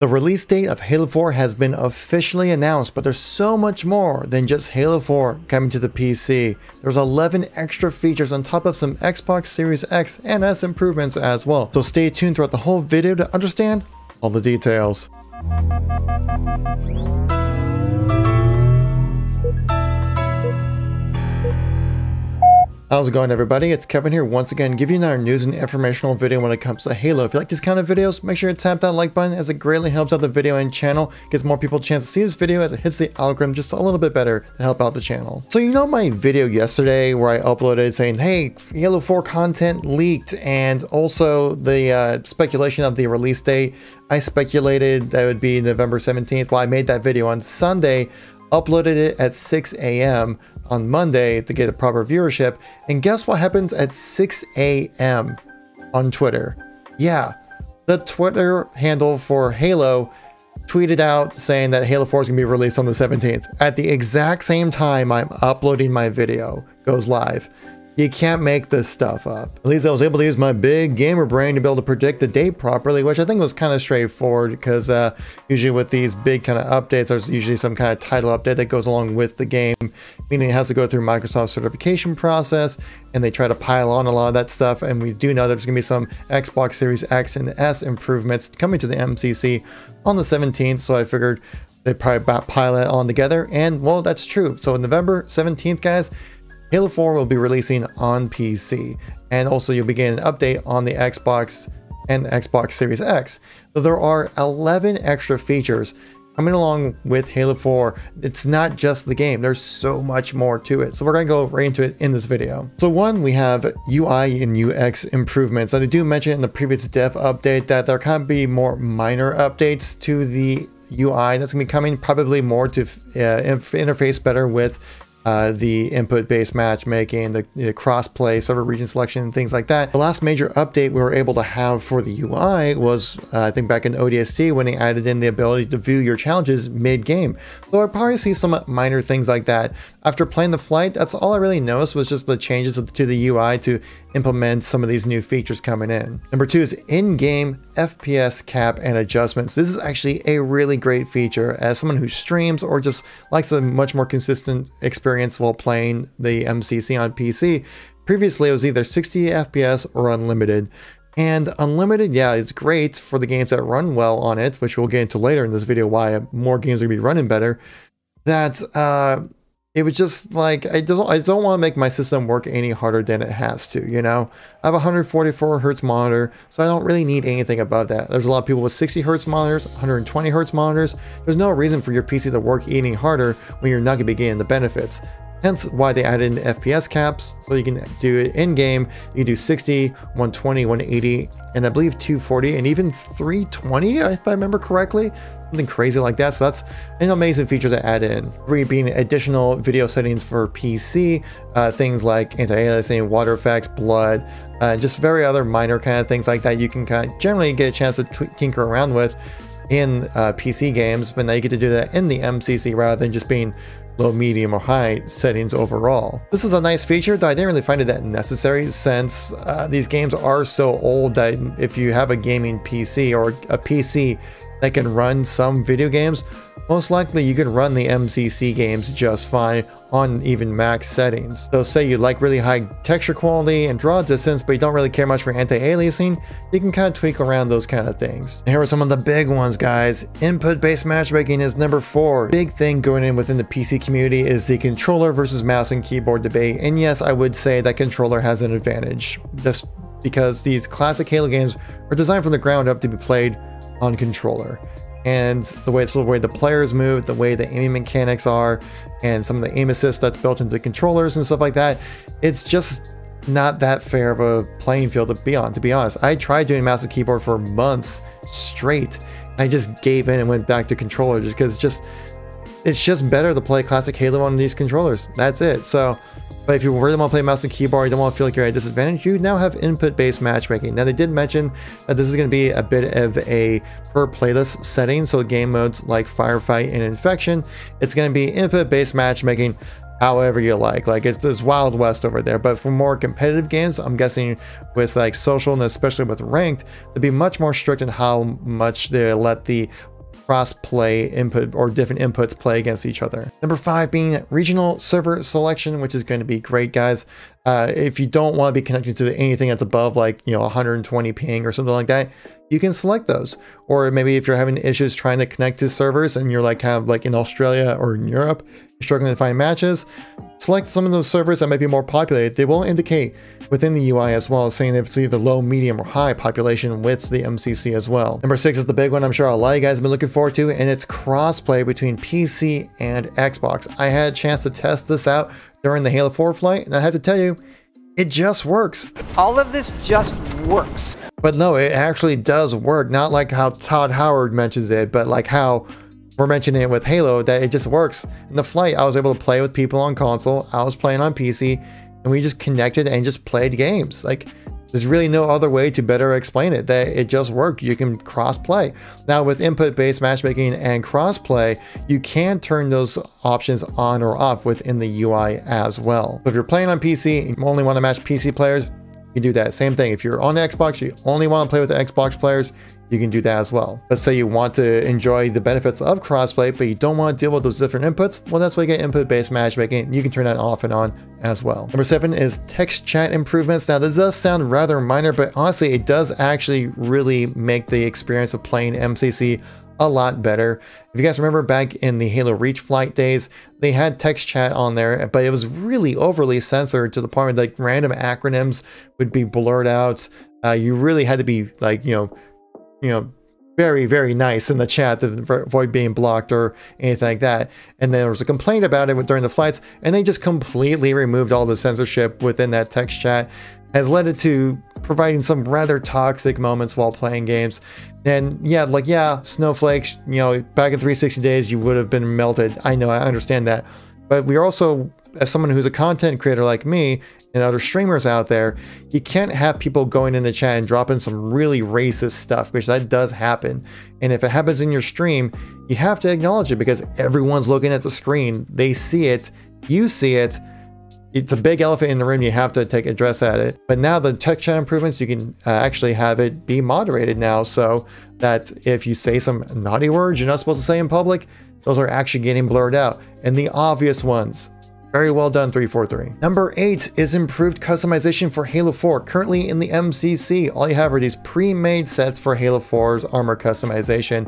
The release date of Halo 4 has been officially announced, but there's so much more than just Halo 4 coming to the PC. There's 11 extra features on top of some Xbox Series X and S improvements as well. So stay tuned throughout the whole video to understand all the details. How's it going, everybody? It's Kevin here once again, giving you another news and informational video when it comes to Halo. If you like these kind of videos, make sure you tap that like button as it greatly helps out the video and channel, gives more people a chance to see this video as it hits the algorithm just a little bit better to help out the channel. So you know my video yesterday where I uploaded saying, hey, Halo 4 content leaked, and also the speculation of the release date. I speculated that it would be November 17th. Well, I made that video on Sunday, uploaded it at 6 a.m. on Monday to get a proper viewership, and guess what happens at 6 a.m. on Twitter? Yeah, the Twitter handle for Halo tweeted out saying that Halo 4 is going to be released on the 17th at the exact same time I'm uploading my video goes live. You can't make this stuff up. At least I was able to use my big gamer brain to be able to predict the date properly, which I think was kind of straightforward, because usually with these big kind of updates, there's usually some kind of title update that goes along with the game, meaning it has to go through Microsoft's certification process, and they try to pile on a lot of that stuff. And we do know there's going to be some Xbox Series X and S improvements coming to the MCC on the 17th, so I figured they'd probably pile it on together, and well, that's true. So November 17th, guys, Halo 4 will be releasing on PC, and also you'll be getting an update on the Xbox and Xbox Series X. So there are 11 extra features coming along with Halo 4. It's not just the game, there's so much more to it. So we're gonna go right into it in this video. So one, we have UI and UX improvements. Now they do mention in the previous dev update that there can be more minor updates to the UI that's gonna be coming, probably more to interface better with the input-based matchmaking, the cross-play, server region selection, things like that. The last major update we were able to have for the UI was, I think, back in ODST when they added in the ability to view your challenges mid-game. So I probably see some minor things like that. After playing the flight, that's all I really noticed was just the changes to the UI to implement some of these new features coming in. Number two is in-game FPS cap and adjustments. This is actually a really great feature as someone who streams or just likes a much more consistent experience while playing the MCC on PC. Previously, it was either 60 FPS or unlimited. And unlimited, yeah, it's great for the games that run well on it, which we'll get into later in this video why more games are going to be running better. That's... it was just like, I don't want to make my system work any harder than it has to, you know? I have a 144 Hz monitor, so I don't really need anything above that. There's a lot of people with 60 Hz monitors, 120 Hz monitors. There's no reason for your PC to work any harder when you're not going to be getting the benefits. Hence why they added in FPS caps, so you can do it in-game. You can do 60, 120, 180, and I believe 240, and even 320, if I remember correctly. Something crazy like that. So that's an amazing feature to add in. Three being additional video settings for PC, things like anti-aliasing, water effects, blood, just very other minor kind of things like that you can kind of generally get a chance to tinker around with in PC games, but now you get to do that in the MCC rather than just being low, medium, or high settings overall. This is a nice feature that I didn't really find it that necessary, since these games are so old that if you have a gaming PC or a PC that can run some video games, most likely you can run the MCC games just fine on even max settings. So say you like really high texture quality and draw distance, but you don't really care much for anti-aliasing, you can kind of tweak around those kind of things. And here are some of the big ones, guys. Input-based matchmaking is number 4. Big thing going in within the PC community is the controller versus mouse and keyboard debate. And yes, I would say that controller has an advantage, just because these classic Halo games are designed from the ground up to be played on controller, and the way the players move, the way the aim mechanics are, and some of the aim assist that's built into the controllers and stuff like that, it's just not that fair of a playing field to be on, to be honest. I tried doing mouse and keyboard for months straight, and I just gave in and went back to controller just because it's just better to play classic Halo on these controllers. That's it. So but if you really want to play mouse and keyboard, you don't want to feel like you're at a disadvantage, you now have input-based matchmaking. Now, they did mention that this is going to be a bit of a per-playlist setting, so game modes like Firefight and Infection, it's going to be input-based matchmaking however you like. Like, it's Wild West over there. But for more competitive games, I'm guessing with like social and especially with ranked, they'd be much more strict in how much they let the cross-play input or different inputs play against each other. Number 5 being regional server selection, which is going to be great, guys. If you don't want to be connected to anything that's above like, you know, 120 ping or something like that, you can select those. Or maybe if you're having issues trying to connect to servers and you're like kind of like in Australia or in Europe, you're struggling to find matches, select some of those servers that might be more populated. They will indicate within the UI as well, saying if it's either low, medium, or high population with the MCC as well. Number 6 is the big one I'm sure a lot of you guys have been looking forward to, and it's crossplay between PC and Xbox. I had a chance to test this out during the Halo 4 flight, and I have to tell you, it just works. All of this just works. But no, it actually does work. Not like how Todd Howard mentions it, but like how we're mentioning it with Halo, that it just works. In the flight, I was able to play with people on console, I was playing on PC, and we just connected and just played games. Like, there's really no other way to better explain it, that it just worked. You can cross-play. Now with input-based matchmaking and cross-play, you can turn those options on or off within the UI as well. So if you're playing on PC and you only want to match PC players, you can do that. Same thing, if you're on Xbox, you only want to play with the Xbox players, you can do that as well. Let's say you want to enjoy the benefits of crossplay, but you don't want to deal with those different inputs. Well, that's why you get input-based matchmaking. You can turn that off and on as well. Number 7 is text chat improvements. Now, this does sound rather minor, but honestly, it does actually really make the experience of playing MCC a lot better. If you guys remember back in the Halo Reach flight days, they had text chat on there, but it was really overly censored to the point where like random acronyms would be blurred out. You really had to be like, you know, very, very nice in the chat to avoid being blocked or anything like that. And there was a complaint about it during the flights, and they just completely removed all the censorship within that text chat. Has led it to providing some rather toxic moments while playing games. And yeah, snowflakes, you know, back in 360 days, you would have been melted. I know, I understand that. But we're also, as someone who's a content creator like me, and other streamers out there, you can't have people going in the chat and dropping some really racist stuff, which that does happen. And if it happens in your stream, you have to acknowledge it because everyone's looking at the screen. They see it, you see it. It's a big elephant in the room. You have to take address at it. But now the tech chat improvements, you can actually have it be moderated now, so that if you say some naughty words you're not supposed to say in public, those are actually getting blurred out. And the obvious ones. Very well done, 343. Number 8 is improved customization for Halo 4. Currently in the MCC, all you have are these pre-made sets for Halo 4's armor customization.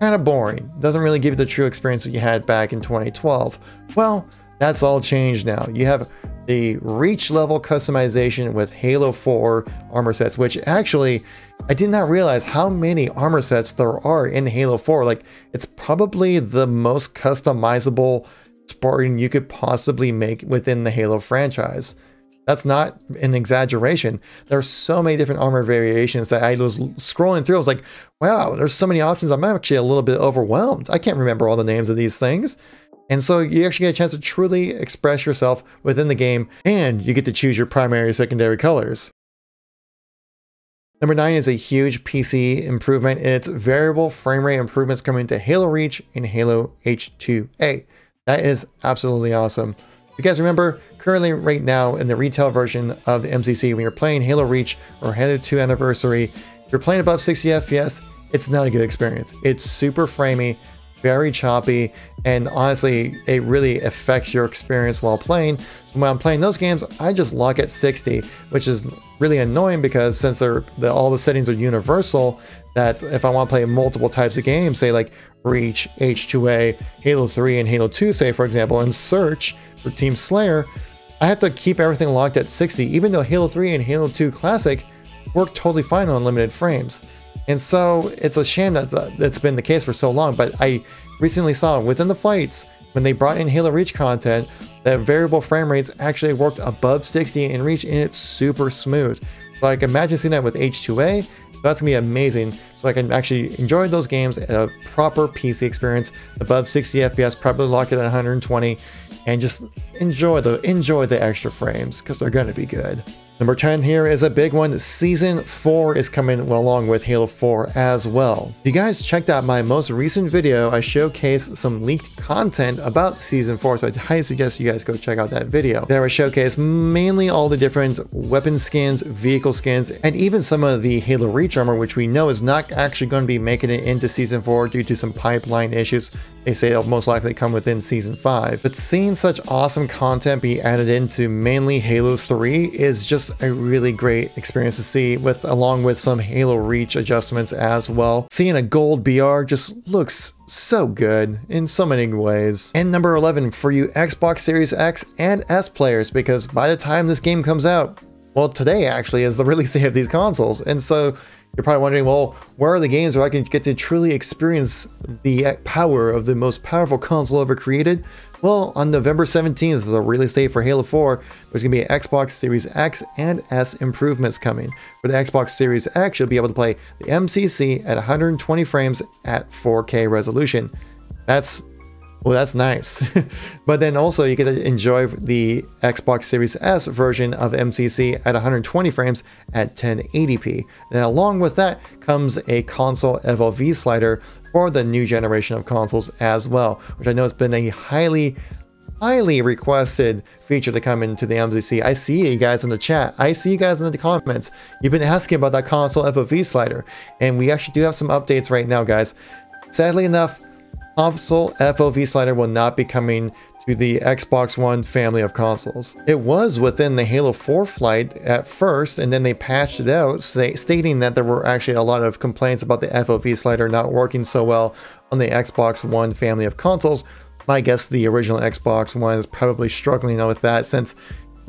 Kind of boring. Doesn't really give you the true experience that you had back in 2012. Well, that's all changed now. You have the Reach level customization with Halo 4 armor sets, which actually, I did not realize how many armor sets there are in Halo 4. Like, it's probably the most customizable Spartan you could possibly make within the Halo franchise. That's not an exaggeration. There's so many different armor variations that I was scrolling through. I was like, wow, there's so many options. I'm actually a little bit overwhelmed. I can't remember all the names of these things. And so you actually get a chance to truly express yourself within the game, and you get to choose your primary and secondary colors. Number 9 is a huge PC improvement. It's variable frame rate improvements coming to Halo Reach and Halo H2A. That is absolutely awesome. You guys remember, currently right now in the retail version of the MCC, when you're playing Halo Reach or Halo 2 Anniversary, if you're playing above 60 FPS, it's not a good experience. It's super framey, very choppy, and honestly, it really affects your experience while playing. So when I'm playing those games, I just lock at 60, which is really annoying because since all the settings are universal, that if I want to play multiple types of games, say like Reach, H2A, Halo 3, and Halo 2, say for example, and search for Team Slayer, I have to keep everything locked at 60, even though Halo 3 and Halo 2 Classic work totally fine on limited frames. And so it's a shame that that's been the case for so long, but I recently saw within the flights, when they brought in Halo Reach content, that variable frame rates actually worked above 60 in Reach, and it's super smooth. So I can imagine seeing that with H2A, that's gonna be amazing. So I can actually enjoy those games at a proper PC experience, above 60 FPS, probably lock it at 120, and just enjoy the extra frames because they're gonna be good. Number 10 here is a big one. Season 4 is coming along with Halo 4 as well. If you guys checked out my most recent video, I showcased some leaked content about Season 4, so I highly suggest you guys go check out that video. There I showcased mainly all the different weapon skins, vehicle skins, and even some of the Halo Reach armor, which we know is not actually going to be making it into Season 4 due to some pipeline issues. They say it'll most likely come within Season 5. But seeing such awesome content be added into mainly Halo 3 is just a really great experience to see, with along with some Halo Reach adjustments as well. Seeing a gold BR just looks so good in so many ways. And number 11 for you Xbox Series X and S players, because by the time this game comes out, well, today actually is the release date of these consoles. And so you're probably wondering, well, where are the games where I can get to truly experience the power of the most powerful console ever created? Well, on November 17th, the release date for Halo 4, there's gonna be Xbox Series X and S improvements coming. For the Xbox Series X, you'll be able to play the MCC at 120 frames at 4K resolution. That's nice. But then also you get to enjoy the Xbox Series S version of MCC at 120 frames at 1080p. And along with that comes a console FOV slider for the new generation of consoles as well, which I know has been a highly requested feature to come into the MCC. I see you guys in the chat. I see you guys in the comments. You've been asking about that console FOV slider, and we actually do have some updates right now, guys. Sadly enough, console FOV slider will not be coming to the Xbox One family of consoles. It was within the Halo 4 flight at first, and then they patched it out, stating that there were actually a lot of complaints about the FOV slider not working so well on the Xbox One family of consoles. My guess, the original Xbox One is probably struggling with that, since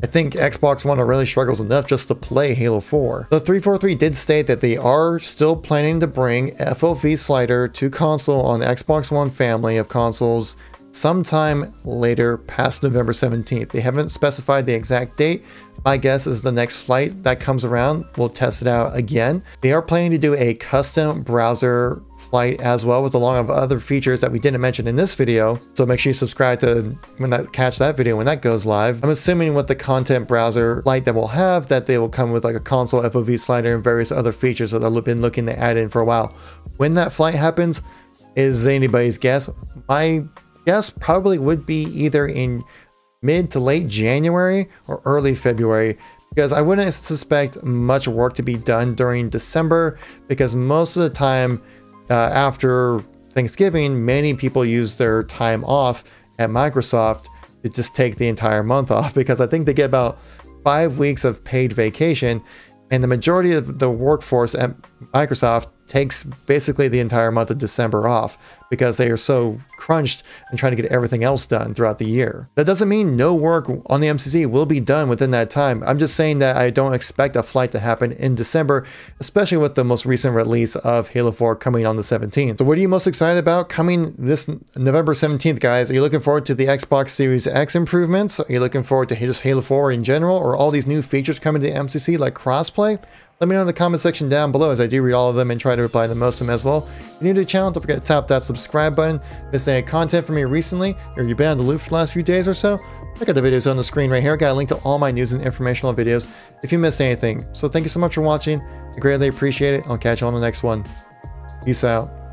I think Xbox One really struggles enough just to play Halo 4. The 343 did state that they are still planning to bring FOV slider to console on Xbox One family of consoles sometime later past November 17th. They haven't specified the exact date. My guess is the next flight that comes around, we'll test it out again. They are planning to do a custom browser flight as well, with along of other features that we didn't mention in this video. So make sure you subscribe to catch that video when that goes live. I'm assuming with the content browser flight that we'll have, that they will come with like a console FOV slider and various other features that they've been looking to add in for a while. When that flight happens is anybody's guess. My guess probably would be either in mid to late January or early February, because I wouldn't suspect much work to be done during December, because most of the time after Thanksgiving, many people use their time off at Microsoft to just take the entire month off, because I think they get about 5 weeks of paid vacation, and the majority of the workforce at Microsoft takes basically the entire month of December off, because they are so crunched and trying to get everything else done throughout the year. That doesn't mean no work on the MCC will be done within that time. I'm just saying that I don't expect a flight to happen in December, especially with the most recent release of Halo 4 coming on the 17th. So what are you most excited about coming this November 17th, guys? Are you looking forward to the Xbox Series X improvements? Are you looking forward to just Halo 4 in general, or all these new features coming to the MCC like crossplay? Let me know in the comment section down below, as I do read all of them and try to reply to most of them as well. If you're new to the channel, don't forget to tap that subscribe button. If there's any content from me recently, or you've been on the loop for the last few days or so, check out the videos on the screen right here. Got a link to all my news and informational videos if you missed anything. So thank you so much for watching. I greatly appreciate it. I'll catch you on the next one. Peace out.